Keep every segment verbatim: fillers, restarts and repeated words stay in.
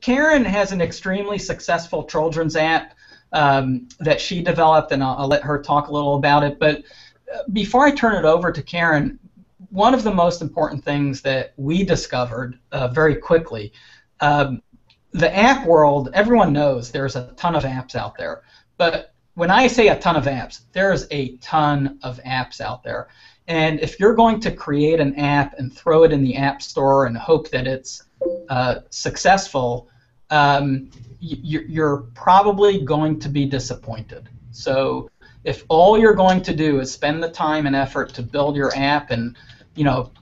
Karen has an extremely successful children's app um, that she developed, and I'll, I'll let her talk a little about it. But before I turn it over to Karen, one of the most important things that we discovered uh, very quickly, um, the app world, everyone knows there's a ton of apps out there. But when I say a ton of apps, there's a ton of apps out there. And if you're going to create an app and throw it in the App Store and hope that it's uh, successful, um, you, you're probably going to be disappointed. So if all you're going to do is spend the time and effort to build your app and, you know,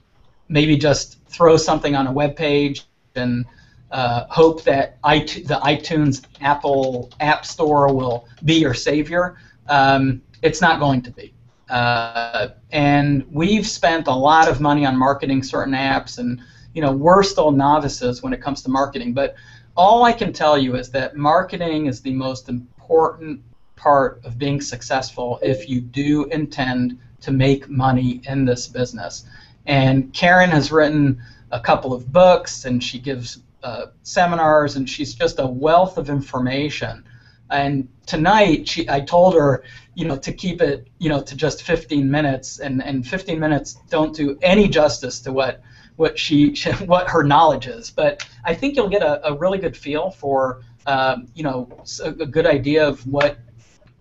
maybe just throw something on a web page and uh, hope that it the iTunes Apple App Store will be your savior, um, it's not going to be. Uh, and we've spent a lot of money on marketing certain apps, and you know, we're still novices when it comes to marketing, but all I can tell you is that marketing is the most important part of being successful if you do intend to make money in this business. And Karen has written a couple of books, and she gives uh, seminars, and she's just a wealth of information. And tonight, she, I told her, you know, to keep it, you know, to just fifteen minutes, and, and fifteen minutes don't do any justice to what what she, she what her knowledge is. But I think you'll get a, a really good feel for, um, you know, a, a good idea of what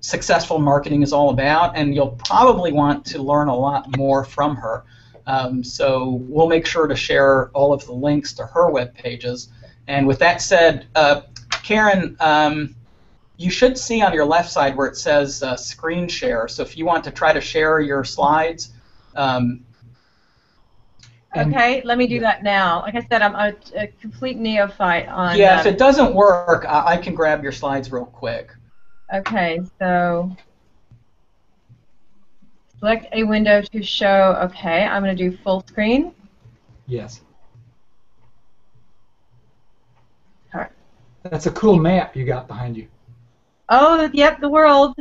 successful marketing is all about, and you'll probably want to learn a lot more from her. Um, so we'll make sure to share all of the links to her web pages. And with that said, uh, Karen. Um, You should see on your left side where it says uh, screen share. So if you want to try to share your slides. Um, okay, let me do that now. Like I said, I'm a, a complete neophyte on. Yeah, uh, if it doesn't work, I, I can grab your slides real quick. Okay, so select a window to show. Okay, I'm going to do full screen. Yes. All right. That's a cool map you got behind you. Oh, yep, the world.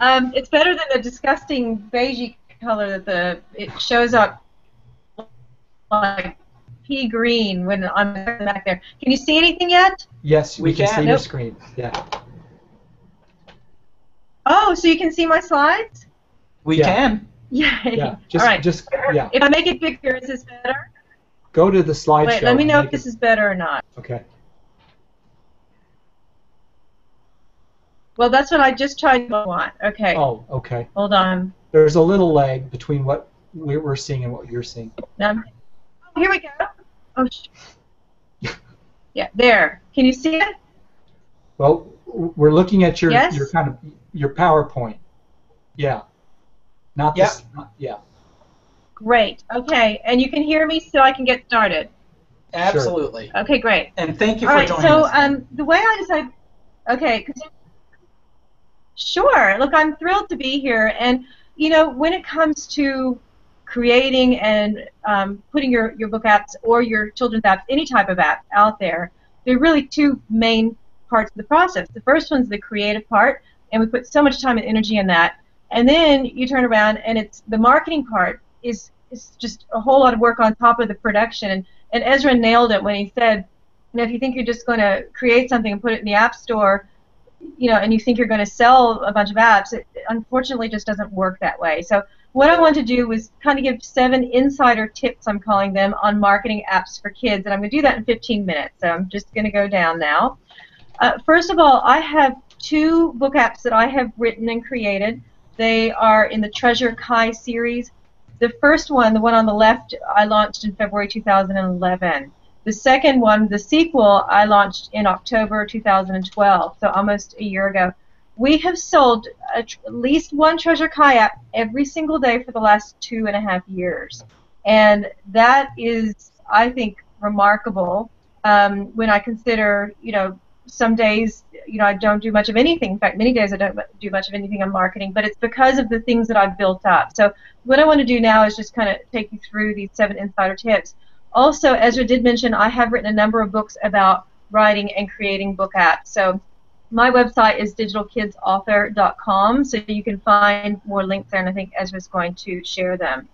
um, it's better than the disgusting beigey color that the it shows up like pea green when I'm back there. Can you see anything yet? Yes, we, we can, can see nope. your screen. Yeah. Oh, so you can see my slides? We yeah. can. Yay. Yeah. Just, All right. Just, yeah. If I make it bigger, is this better? Go to the slideshow. Wait, let me know if this it... is better or not. Okay. Well, that's what I just tried to want. Okay. Oh, okay. Hold on. There's a little lag between what we're seeing and what you're seeing. Um, oh, here we go. Oh, sh yeah. There. Can you see it? Well, we're looking at your yes? your kind of your PowerPoint. Yeah. Not yep. this. Not, yeah. Great. Okay, and you can hear me, so I can get started. Absolutely. Sure. Okay, great. And thank you All for right, joining so, us. So, um, the way I decided. Okay. Sure. Look, I'm thrilled to be here, and you know, when it comes to creating and um, putting your, your book apps or your children's apps, any type of app out there, there are really two main parts of the process. The first one's the creative part, and we put so much time and energy in that, and then you turn around and it's the marketing part is, is just a whole lot of work on top of the production, and, and Ezra nailed it when he said, you know, if you think you're just going to create something and put it in the App Store, you know, and you think you're going to sell a bunch of apps, it unfortunately just doesn't work that way. So what I want to do was kind of give seven insider tips, I'm calling them, on marketing apps for kids, and I'm going to do that in fifteen minutes. So I'm just going to go down now. Uh, first of all, I have two book apps that I have written and created. They are in the Treasure Kai series. The first one, the one on the left, I launched in February two thousand eleven. The second one, the sequel, I launched in October two thousand twelve, so almost a year ago. We have sold at least one Treasure Kai app every single day for the last two and a half years. And that is, I think, remarkable um, when I consider, you know, some days, you know, I don't do much of anything. In fact, many days I don't do much of anything on marketing, but it's because of the things that I've built up. So what I want to do now is just kind of take you through these seven insider tips. Also, Ezra did mention I have written a number of books about writing and creating book apps. So my website is digital kids author dot com, so you can find more links there, and I think Ezra's going to share them.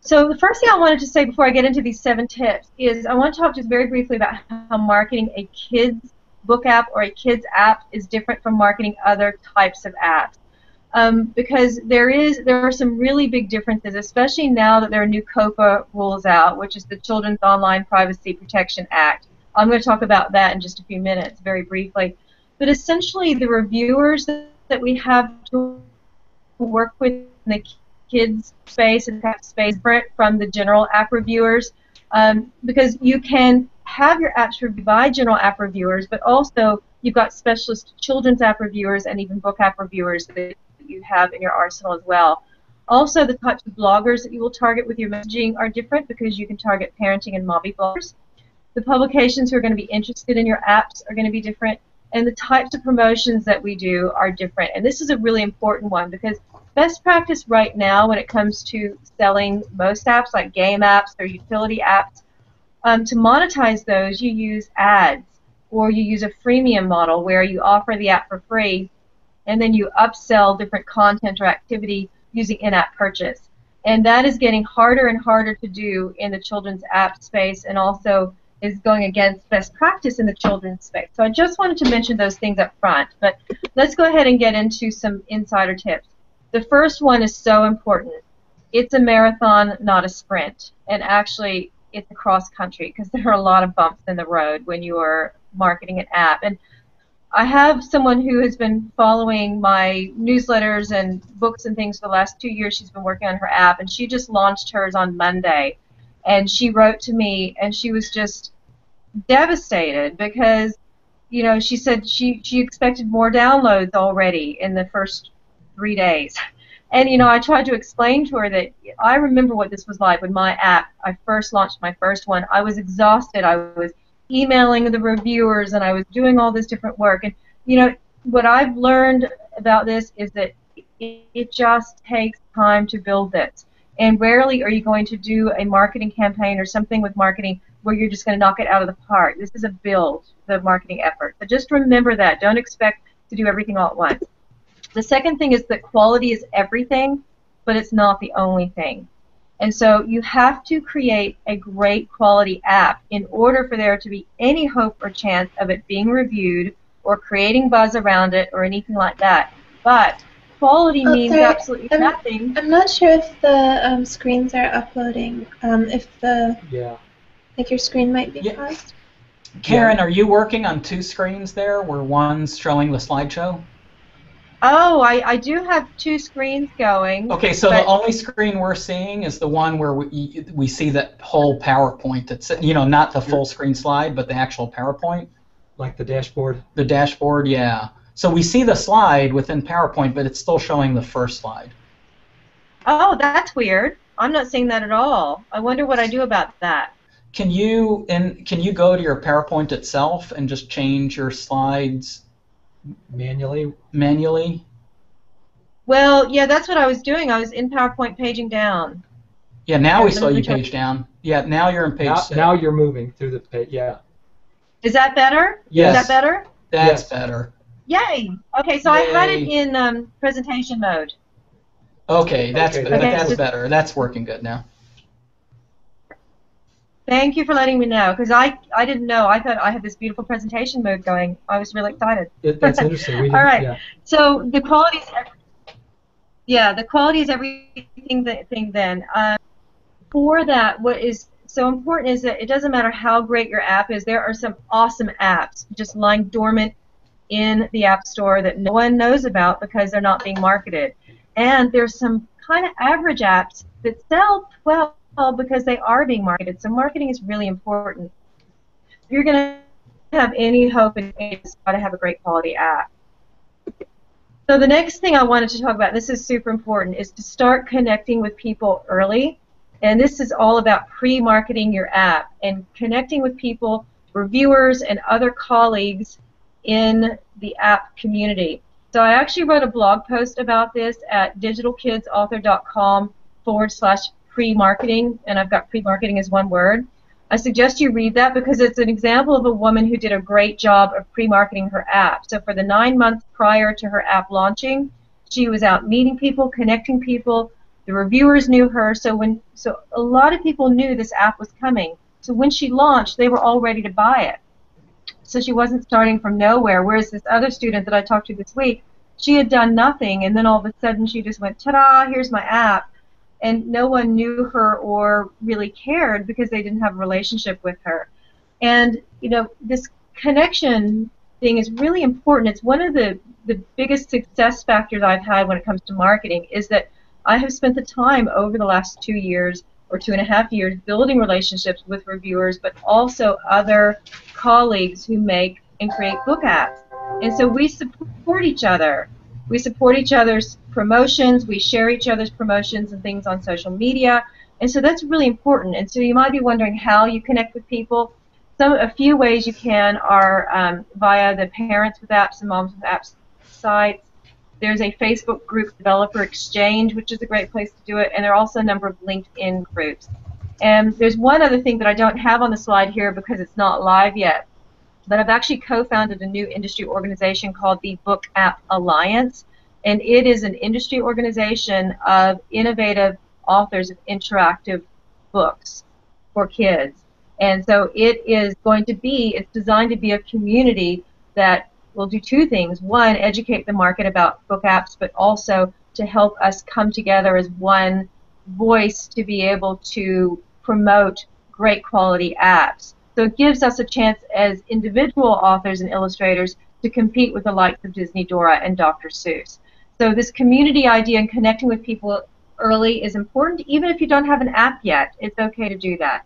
So the first thing I wanted to say before I get into these seven tips is I want to talk just very briefly about how marketing a kids book app or a kids app is different from marketing other types of apps. Um, because there is there are some really big differences, especially now that there are new COPPA rules out, which is the Children's Online Privacy Protection Act. I'm going to talk about that in just a few minutes, very briefly. But essentially, the reviewers that we have to work with in the kids space and app space different from the general app reviewers, um, because you can have your apps reviewed by general app reviewers, but also you've got specialist children's app reviewers and even book app reviewers that you have in your arsenal as well. Also, the types of bloggers that you will target with your messaging are different because you can target parenting and mommy bloggers. The publications who are going to be interested in your apps are going to be different, and the types of promotions that we do are different. And this is a really important one because best practice right now when it comes to selling most apps, like game apps or utility apps, um, to monetize those, you use ads or you use a freemium model where you offer the app for free and then you upsell different content or activity using in-app purchase. And that is getting harder and harder to do in the children's app space, and also is going against best practice in the children's space. So I just wanted to mention those things up front, but let's go ahead and get into some insider tips. The first one is so important. It's a marathon, not a sprint, and actually it's a cross-country because there are a lot of bumps in the road when you are marketing an app. And I have someone who has been following my newsletters and books and things for the last two years. She's been working on her app, and she just launched hers on Monday. And she wrote to me, and she was just devastated because, you know, she said she, she expected more downloads already in the first three days. And, you know, I tried to explain to her that I remember what this was like when my app, I first launched my first one. I was exhausted. I was emailing the reviewers, and I was doing all this different work. And, you know, what I've learned about this is that it, it just takes time to build this. And rarely are you going to do a marketing campaign or something with marketing where you're just going to knock it out of the park. This is a build, the marketing effort. But just remember that. Don't expect to do everything all at once. The second thing is that quality is everything, but it's not the only thing. And so you have to create a great quality app in order for there to be any hope or chance of it being reviewed or creating buzz around it or anything like that. But quality oh, means sorry. absolutely I'm, nothing. I'm not sure if the um, screens are uploading. Um, if the yeah, like your screen might be yeah. paused. Karen, are you working on two screens there, where one's showing the slideshow? Oh, I, I do have two screens going. Okay, so the only screen we're seeing is the one where we we see that whole PowerPoint. That's, you know, not the full screen slide, but the actual PowerPoint. Like the dashboard. The dashboard, yeah. So we see the slide within PowerPoint, but it's still showing the first slide. Oh, that's weird. I'm not seeing that at all. I wonder what I do about that. Can you and can you go to your PowerPoint itself and just change your slides manually? Manually? Well, yeah, that's what I was doing. I was in PowerPoint paging down. Yeah, now we saw you page down. Yeah, now you're in page. Now, now you're moving through the page. Yeah. Is that better? Yes. Is that better? That's yes. better. Yay! Okay, so Yay. I had it in um, presentation mode. Okay, that's okay. Better. Okay, that's just better. That's working good now. Thank you for letting me know, because I, I didn't know. I thought I had this beautiful presentation mode going. I was really excited. It, that's interesting. We All right. Yeah. So the quality is every, yeah, the quality is everything. That thing then um, for that, what is so important is that it doesn't matter how great your app is. There are some awesome apps just lying dormant in the App Store that no one knows about because they're not being marketed. And there's some kind of average apps that sell well because they are being marketed. So marketing is really important. If you're going to have any hope, it's got to have a great quality app. So the next thing I wanted to talk about, this is super important, is to start connecting with people early. And this is all about pre-marketing your app and connecting with people, reviewers, and other colleagues in the app community. So I actually wrote a blog post about this at digital kids author dot com forward slash pre-marketing, and I've got pre-marketing as one word. I suggest you read that because it's an example of a woman who did a great job of pre-marketing her app. So for the nine months prior to her app launching, she was out meeting people, connecting people, The reviewers knew her, so when so a lot of people knew this app was coming. So when she launched, they were all ready to buy it. So she wasn't starting from nowhere, whereas this other student that I talked to this week, she had done nothing, and then all of a sudden she just went, ta-da, here's my app. And no one knew her or really cared because they didn't have a relationship with her. And, you know, this connection thing is really important. It's one of the, the biggest success factors I've had when it comes to marketing is that I have spent the time over the last two years or two and a half years building relationships with reviewers, but also other colleagues who make and create book apps. And so we support each other. We support each other's promotions. We share each other's promotions and things on social media. And so that's really important. And so you might be wondering how you connect with people. So a few ways you can are um, via the Parents with Apps and Moms with Apps sites. There's a Facebook group, Developer Exchange, which is a great place to do it, and there are also a number of LinkedIn groups. And there's one other thing that I don't have on the slide here because it's not live yet, but I've actually co-founded a new industry organization called the Book App Alliance, and it is an industry organization of innovative authors of interactive books for kids. And so it is going to be, it's designed to be a community that will do two things. One, educate the market about book apps, but also to help us come together as one voice to be able to promote great quality apps. So it gives us a chance as individual authors and illustrators to compete with the likes of Disney, Dora, and Doctor Seuss. So this community idea and connecting with people early is important. Even if you don't have an app yet, it's okay to do that.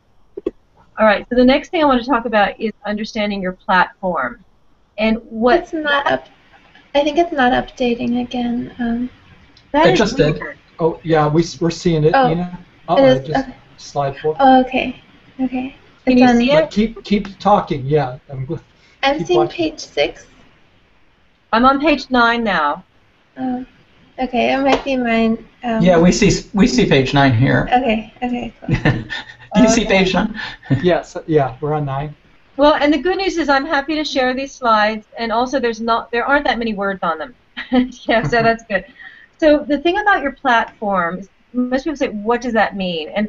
All right, so the next thing I want to talk about is understanding your platform. And what... It's not up, I think it's not updating again. Um, that it is just weird. Did. Oh, yeah, we, we're seeing it, oh, Nina. Uh-oh, it is, just okay. Slide forward. Oh, okay. Okay. Can it's you on, see it? Keep, keep talking, yeah. I'm, I'm seeing watching. Page six. I'm on page nine now. Oh, okay, it might be mine. Um, yeah, we see, we see page nine here. Okay, okay, cool. Do you see page nine? Yes, yeah, we're on nine. Well, and the good news is I'm happy to share these slides, and also there's not there aren't that many words on them. Yeah, so that's good. So the thing about your platform is most people say, what does that mean? And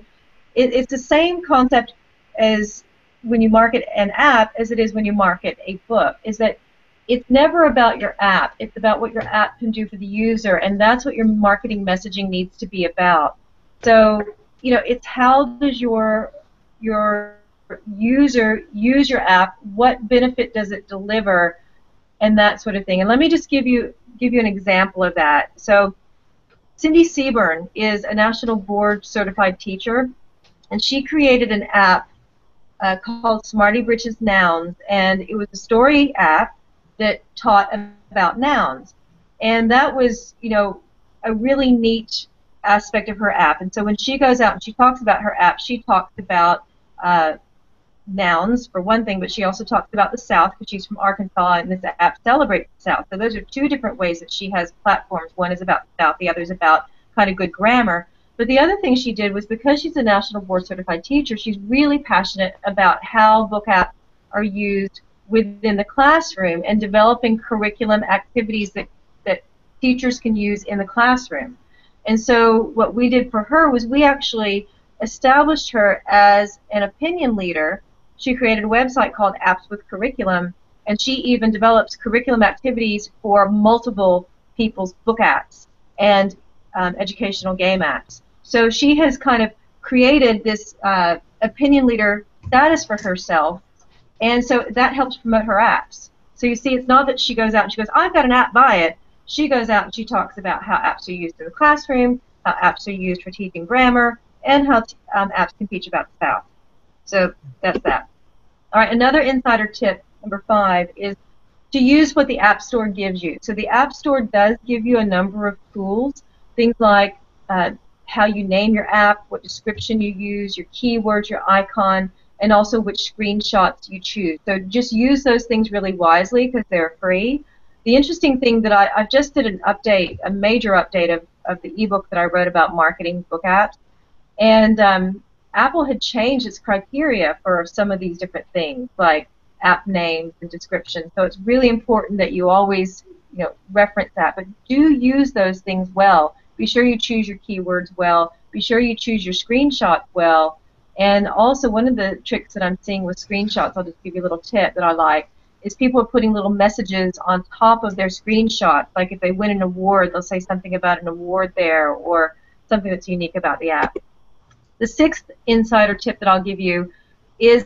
it, it's the same concept as when you market an app as it is when you market a book, is that it's never about your app. It's about what your app can do for the user, and that's what your marketing messaging needs to be about. So... you know, it's how does your your user use your app? What benefit does it deliver, and that sort of thing. And let me just give you give you an example of that. So, Cindy Seaburn is a national board certified teacher, and she created an app uh, called Smarty Bridges Nouns, and it was a story app that taught about nouns, and that was you know a really neat aspect of her app. And so when she goes out and she talks about her app, she talks about uh, nouns for one thing, but she also talks about the South because she's from Arkansas and this app celebrates the South. So those are two different ways that she has platforms. One is about the South, the other is about kind of good grammar. But the other thing she did was because she's a national board certified teacher, she's really passionate about how book apps are used within the classroom and developing curriculum activities that, that teachers can use in the classroom. And so what we did for her was we actually established her as an opinion leader. She created a website called Apps with Curriculum, and she even develops curriculum activities for multiple people's book apps and um, educational game apps. So she has kind of created this uh, opinion leader status for herself, and so that helps promote her apps. So you see, it's not that she goes out and she goes, I've got an app, buy it. She goes out and she talks about how apps are used in the classroom, how apps are used for teaching grammar, and how um, apps can teach about the South. So that's that. All right, another insider tip, number five, is to use what the App Store gives you. So the App Store does give you a number of tools, things like uh, how you name your app, what description you use, your keywords, your icon, and also which screenshots you choose. So just use those things really wisely because they're free. The interesting thing that I, I just did an update, a major update of, of the ebook that I wrote about marketing book apps, and um, Apple had changed its criteria for some of these different things, like app names and descriptions. So it's really important that you always, you know, reference that, but do use those things well Be sure you choose your keywords well. Be sure you choose your screenshot well. And also, one of the tricks that I'm seeing with screenshots, I'll just give you a little tip that I like, is people are putting little messages on top of their screenshots. Like if they win an award, they'll say something about an award there or something that's unique about the app. The sixth insider tip that I'll give you is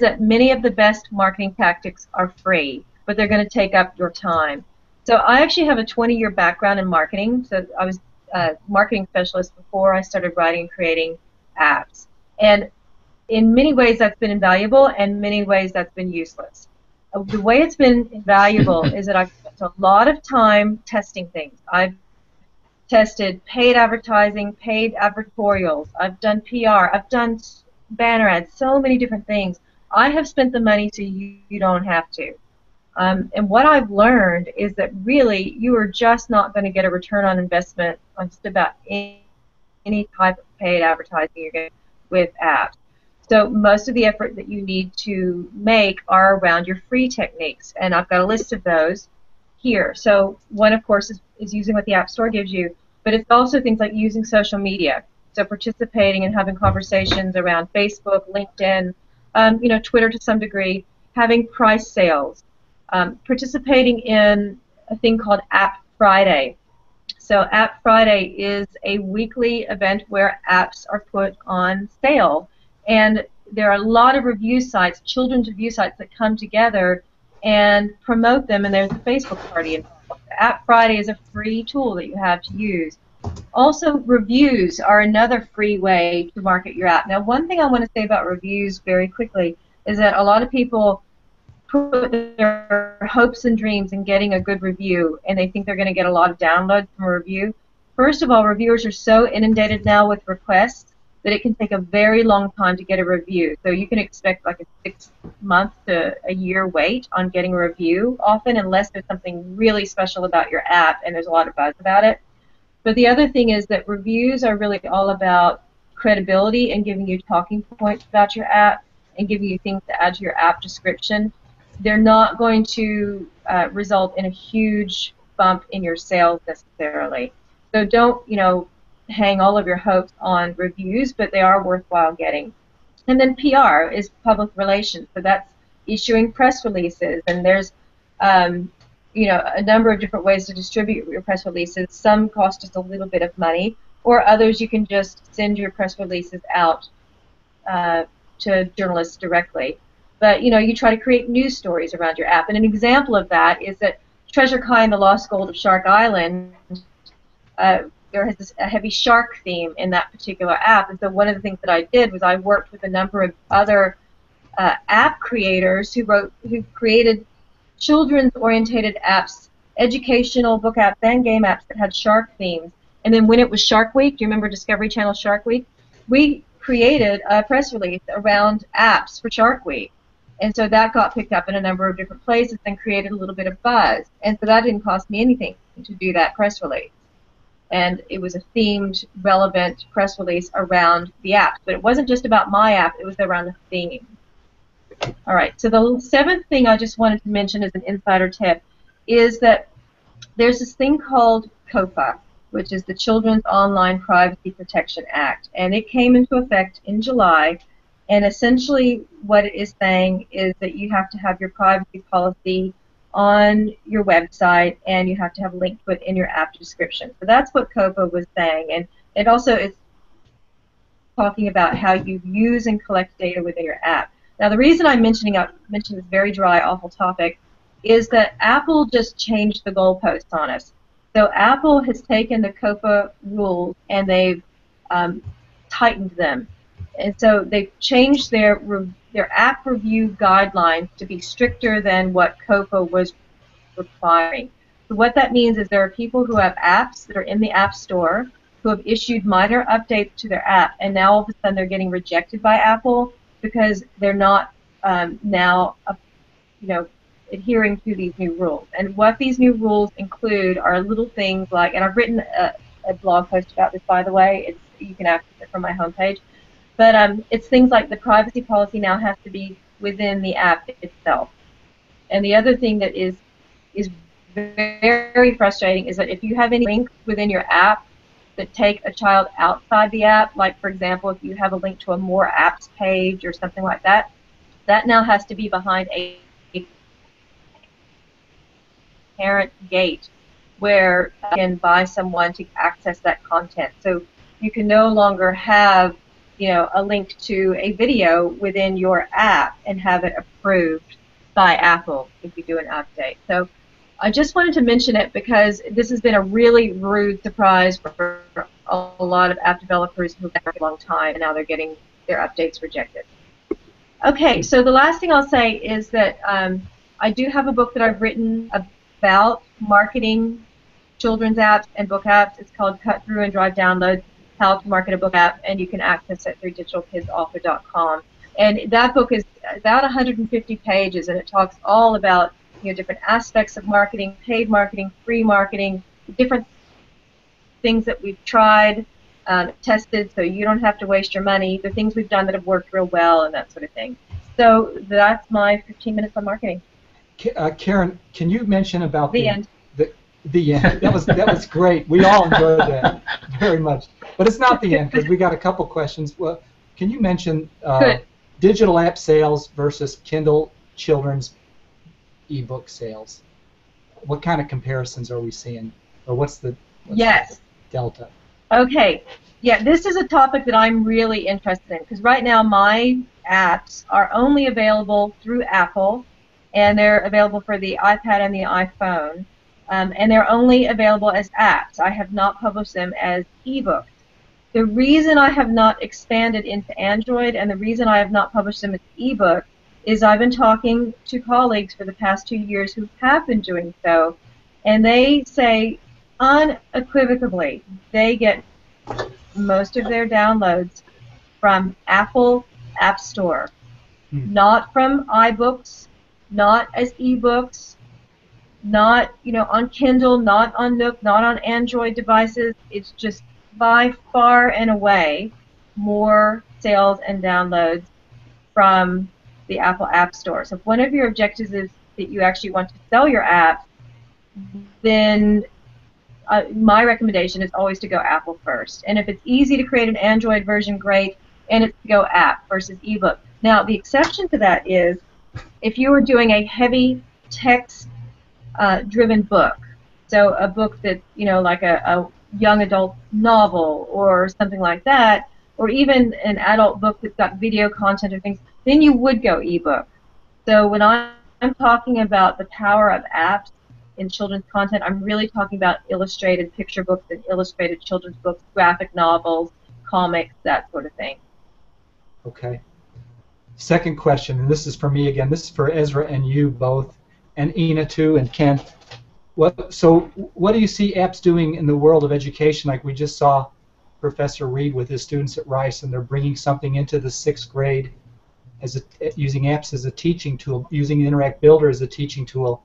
that many of the best marketing tactics are free, but they're going to take up your time. So I actually have a twenty-year background in marketing. So I was a marketing specialist before I started writing and creating apps. And in many ways that's been invaluable, and many ways that's been useless. The way it's been invaluable is that I've spent a lot of time testing things. I've tested paid advertising, paid advertorials. I've done P R. I've done banner ads, so many different things. I have spent the money so you, you don't have to. Um, and what I've learned is that really you are just not going to get a return on investment on just about any, any type of paid advertising you're getting with apps. So most of the effort that you need to make are around your free techniques, and I've got a list of those here. So one, of course, is, is using what the App Store gives you, but it's also things like using social media, so participating and having conversations around Facebook, LinkedIn, um, you know, Twitter to some degree, having price sales, um, participating in a thing called App Friday. So App Friday is a weekly event where apps are put on sale. And there are a lot of review sites, children's review sites, that come together and promote them, and there's a Facebook party involved. App Friday is a free tool that you have to use. Also, reviews are another free way to market your app. Now, one thing I want to say about reviews very quickly is that a lot of people put their hopes and dreams in getting a good review, and they think they're going to get a lot of downloads from a review. First of all, reviewers are so inundated now with requests that it can take a very long time to get a review. So you can expect like a six-month to a year wait on getting a review often, unless there's something really special about your app and there's a lot of buzz about it. But the other thing is that reviews are really all about credibility and giving you talking points about your app and giving you things to add to your app description. They're not going to uh, result in a huge bump in your sales necessarily. So don't, you know, hang all of your hopes on reviews, but they are worthwhile getting. And then P R is public relations, so that's issuing press releases, and there's um, you know, a number of different ways to distribute your press releases. Some cost just a little bit of money, or others you can just send your press releases out uh, to journalists directly. But you know, you try to create news stories around your app, and an example of that is that Treasure Kai and the Lost Gold of Shark Island, uh, there has this, a heavy shark theme in that particular app, and so one of the things that I did was I worked with a number of other uh, app creators who wrote, who created children's-orientated apps, educational book apps and game apps that had shark themes. And then when it was Shark Week, do you remember Discovery Channel Shark Week? We created a press release around apps for Shark Week, and so that got picked up in a number of different places and created a little bit of buzz. And so that didn't cost me anything to do that press release. And it was a themed, relevant press release around the app. But it wasn't just about my app, it was around the theme. All right, so the seventh thing I just wanted to mention as an insider tip is that there's this thing called COPPA, which is the Children's Online Privacy Protection Act. And it came into effect in July, and essentially what it is saying is that you have to have your privacy policy on your website, and you have to have a link to it in your app description. So that's what COPPA was saying, and it also is talking about how you use and collect data within your app. Now, the reason I'm mentioning I mentioned this very dry, awful topic is that Apple just changed the goalposts on us. So Apple has taken the COPPA rules and they've um, tightened them, and so they've changed their review their app review guidelines to be stricter than what COPPA was requiring. So what that means is there are people who have apps that are in the App Store who have issued minor updates to their app, and now all of a sudden they're getting rejected by Apple because they're not um, now uh, you know, adhering to these new rules. And what these new rules include are little things like, and I've written a, a blog post about this, by the way. It's, you can access it from my homepage. But um, it's things like the privacy policy now has to be within the app itself. And the other thing that is is very frustrating is that if you have any links within your app that take a child outside the app, like for example, if you have a link to a More Apps page or something like that, that now has to be behind a parent gate where you can buy someone to access that content. So you can no longer have, you know, a link to a video within your app and have it approved by Apple if you do an update. So I just wanted to mention it because this has been a really rude surprise for a lot of app developers who've been a long time, and now they're getting their updates rejected. Okay, so the last thing I'll say is that um, I do have a book that I've written about marketing children's apps and book apps. It's called Cut Through and Drive Downloads, How to Market a Book App, and you can access it through digital kids author dot com. And that book is about one hundred fifty pages, and it talks all about, you know, different aspects of marketing, paid marketing, free marketing, different things that we've tried, um, tested, so you don't have to waste your money, the things we've done that have worked real well, and that sort of thing. So that's my fifteen minutes on marketing. Uh, Karen, can you mention about the, the end? The, the end. That was, that was great. We all enjoyed that very much. But it's not the end, because we got a couple questions. Well, can you mention uh, digital app sales versus Kindle children's ebook sales? What kind of comparisons are we seeing, or what's the what's yes the delta? Okay, yeah, this is a topic that I'm really interested in, because right now my apps are only available through Apple, and they're available for the iPad and the iPhone, um, and they're only available as apps. I have not published them as ebooks. The reason I have not expanded into Android, and the reason I have not published them as ebooks, is I've been talking to colleagues for the past two years who have been doing so, and they say unequivocally they get most of their downloads from Apple App Store, hmm. not from iBooks, not as ebooks, not, you know, on Kindle, not on Nook, not on Android devices. It's just by far and away more sales and downloads from the Apple App Store. So if one of your objectives is that you actually want to sell your app, then uh, my recommendation is always to go Apple first. And if it's easy to create an Android version, great, and it's to go app versus ebook. Now, the exception to that is if you were doing a heavy text-driven uh, book, so a book that, you know, like a, a young adult novel or something like that, or even an adult book that's got video content or things, then you would go ebook. So when I'm talking about the power of apps in children's content, I'm really talking about illustrated picture books and illustrated children's books, graphic novels, comics, that sort of thing. Okay. Second question, and this is for me again. This is for Ezra and you both, and Ina too, and Ken. What, so what do you see apps doing in the world of education? Like we just saw Professor Reed with his students at Rice, and they're bringing something into the sixth grade as a, using apps as a teaching tool, using Interact Builder as a teaching tool.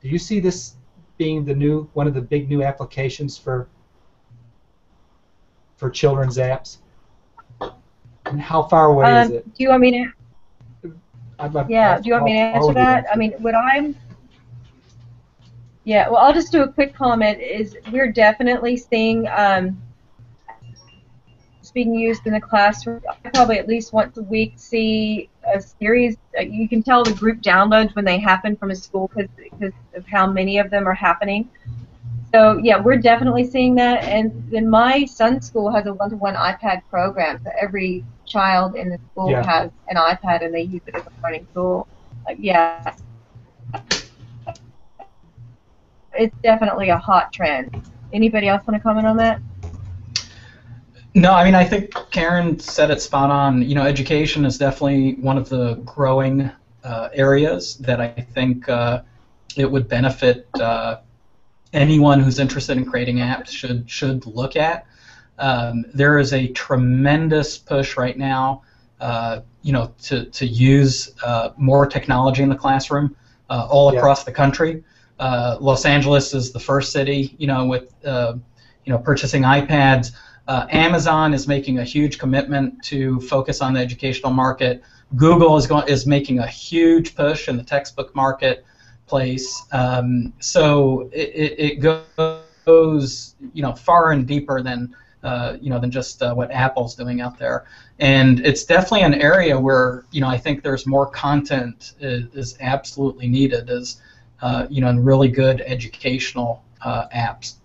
Do you see this being the new, one of the big new applications for for children's apps? And how far away um, is it? Do you want me to? I'd love yeah. To do you want me to answer that? I mean, what I'm. Yeah. Well, I'll just do a quick comment. Is we're definitely seeing Um, being used in the classroom. I probably at least once a week see a series. You can tell the group downloads when they happen from a school because of how many of them are happening. So yeah, we're definitely seeing that. And then my son's school has a one-to-one iPad program, so every child in the school yeah. has an iPad and they use it as a learning tool. Uh, yeah, it's definitely a hot trend. Anybody else want to comment on that? No, I mean, I think Karen said it spot on. You know, education is definitely one of the growing uh, areas that I think uh, it would benefit uh, anyone who's interested in creating apps should should look at. Um, there is a tremendous push right now, uh, you know, to to use uh, more technology in the classroom uh, all yeah. across the country. Uh, Los Angeles is the first city, you know, with uh, you know purchasing iPads. Uh, Amazon is making a huge commitment to focus on the educational market. Google is going is making a huge push in the textbook marketplace. Um, so it, it, it goes goes, you know, far and deeper than uh, you know than just uh, what Apple's doing out there. And it's definitely an area where, you know, I think there's more content is, is absolutely needed, is uh, you know, and really good educational uh, apps.